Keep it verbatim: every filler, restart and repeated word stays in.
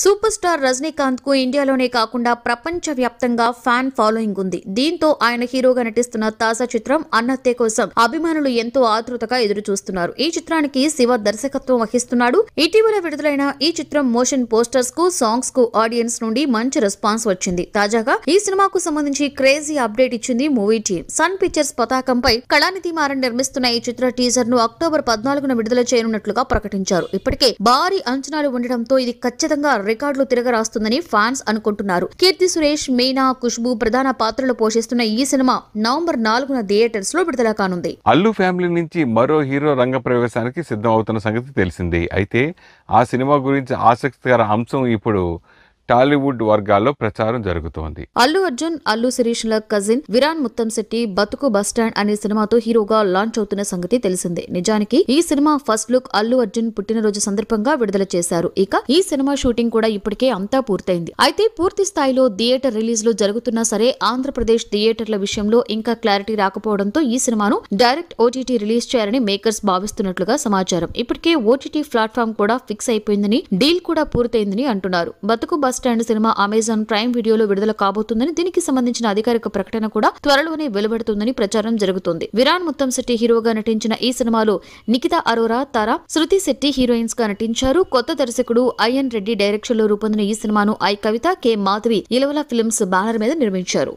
Super star Rajinikanth కు ఇండియాలోనే కాకుండా ప్రపంచవ్యాప్తంగా ఫ్యాన్ ఫాలోయింగ్ ఉంది. దీంతో ఆయన హీరోగా నటిస్తున్న తాజా చిత్రం అన్నతే కోసం అభిమానులు ఎంతో ఆతృతగా ఎదురు చూస్తున్నారు. ఈ చిత్రానికి శివ దర్శకత్వం వహిస్తున్నాడు. ఇటీవల విడుదలైన ఈ చిత్రం మోషన్ పోస్టర్స్ కు, సాంగ్స్ కు ఆడియన్స్ నుండి మంచి రెస్పాన్స్ వచ్చింది. తాజాగా ఈ సినిమాకు సంబంధించి క్రేజీ అప్డేట్ ఇచ్చింది మూవీ టీం. సన్ పిక్చర్స్ పతాకంపై కళానిధి మారన్ నిర్మిస్తున్న ఈ చిత్ర టీజర్ ను అక్టోబర్ పద్నాలుగున విడుదల చేయనున్నట్లుగా ప్రకటించారు. ఇప్పటికే భారీ అంచనాలు ఉండడంతో ఇది ఖచ్చితంగా రికార్డులు తిరగరాస్తుందని ఫ్యాన్స్ అనుకుంటున్నారు. కీర్తి సురేష్, మీనా, ఖుష్బూ ప్రధాన పాత్రలు పోషిస్తున్న ఈ సినిమా నవంబర్ నాలుగున థియేటర్స్ లో విడుదల కానుంది. అల్లు ఫ్యామిలీ నుంచి మరో హీరో రంగ ప్రవేశానికి సిద్ధం అవుతున్న సంగతి తెలిసిందే. అయితే ఆ సినిమా గురించి ఆసక్తికర అంశం ఇప్పుడు టాలీవుడ్ వర్గాల్లో ప్రచారం జరుగుతోంది. అల్లు అర్జున్, అల్లు శిరీష్ ల కజిన్ విరాన్ ముత్తంశెట్టి బతుకు బస్టాండ్ అనే సినిమాతో హీరోగా లాంచ్ అవుతున్న సంగతి తెలిసిందే. నిజానికి ఈ cinema first look Allu Arjun పుట్టినరోజు సందర్భంగా విడుదల చేశారు. ఇక ఈ సినిమా షూటింగ్ కూడా ఇప్పటికే అంతా పూర్తయింది. అయితే పూర్తి స్థాయిలో థియేటర్ రిలీజ్ లో జరుగుతున్నా సరే ఆంధ్రప్రదేశ్ థియేటర్ల విషయంలో ఇంకా క్లారిటీ రాకపోవడంతో ఈ సినిమాను డైరెక్ట్ ఓటీటీ రిలీజ్ చేయాలని మేకర్స్ భావిస్తున్నట్లుగా సమాచారం. ఇప్పటికే ఓటీటీ ప్లాట్ఫామ్ కూడా ఫిక్స్ అయిపోయిందని, డీల్ కూడా పూర్తయిందని అంటున్నారు. బతుకు స్టాండ్ సినిమా అమెజాన్ ప్రైమ్ వీడియోలో విడుదల కాబోతుందని, దీనికి సంబంధించిన అధికారిక ప్రకటన కూడా త్వరలోనే వెలువడుతుందని ప్రచారం జరుగుతుంది. విరాన్ ముత్తంశెట్టి హీరోగా నటించిన ఈ సినిమాలో నిఖితా అరోరా, తారా, శృతి శెట్టి హీరోయిన్స్ గా నటించారు. కొత్త దర్శకుడు ఐఎన్ రెడ్డి డైరెక్షన్ లో రూపొందిన ఈ సినిమాను I Kavitha, K Madhavi Ilavala films banner మీద నిర్మించారు.